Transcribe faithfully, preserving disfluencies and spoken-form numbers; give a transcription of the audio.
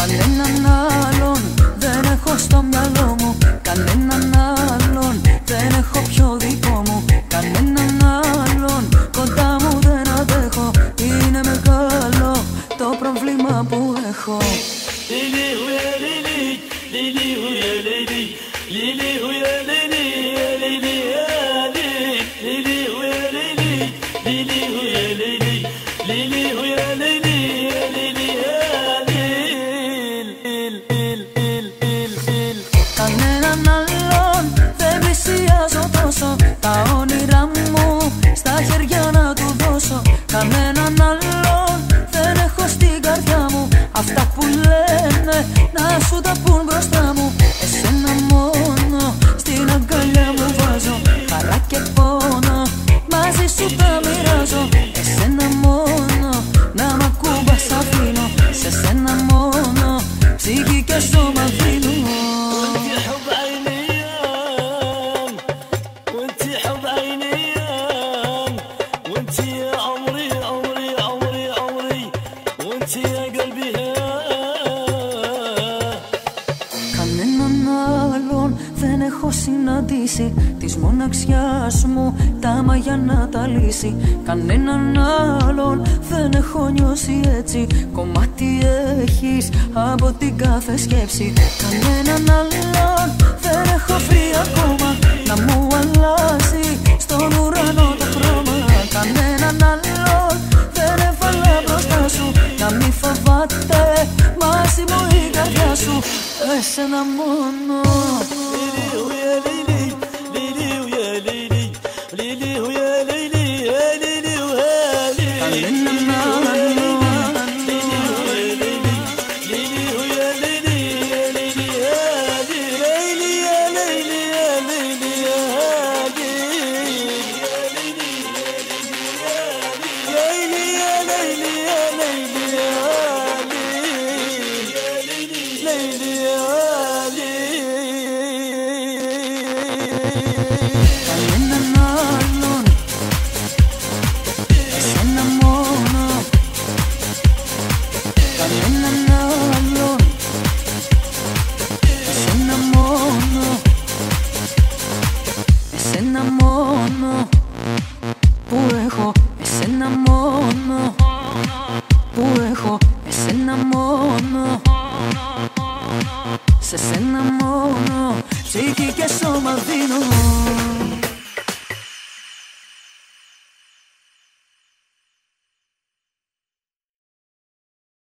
Κανέναν άλλον δεν έχω στο μυαλό μου. Κανέναν άλλον δεν έχω πιο δικό μου. Κανέναν άλλον κοντά μου δεν αντέχω. Είναι μεγάλο το πρόβλημα που έχω. Κανέναν άλλον δεν πλησιάζω τόσο. Τα όνειρά μου στα χέρια να του δώσω. Κανέναν άλλον δεν έχω στην καρδιά μου. Αυτά που λένε να σου τα πουν μπροστά μου. Εσένα μόνο στην αγκαλιά μου βάζω. Χαρά και πόνο μαζί σου τα μοιράζω. Εσένα μόνο να μ' ακούμπας αφήνω. Σε σένα μόνο ψυχή και σώμα δίνω. Κανέναν άλλον δεν έχω συναντήσει. Της μοναξιάς μου τα μαγιά να τα λύσει. Κανέναν άλλον δεν έχω νιώσει έτσι. Κομμάτι έχεις από την κάθε σκέψη. Κανέναν άλλον δεν έχω βρει ακόμα να μου αλλάζει στον ουρανό το χρώμα. Κανέναν άλλον δεν έβαλα μπροστά σου. Να μη φοβάται μαζί μου η καρδιά σου. Εσένα μόνο. Κανέναν άλλον, εσένα μόνο. Κανέναν άλλον, εσένα μόνο. Εσένα μόνο που έχω, εσένα μόνο που έχω, εσένα μόνο. Σε σένα μόνο ψυχή και σώμα.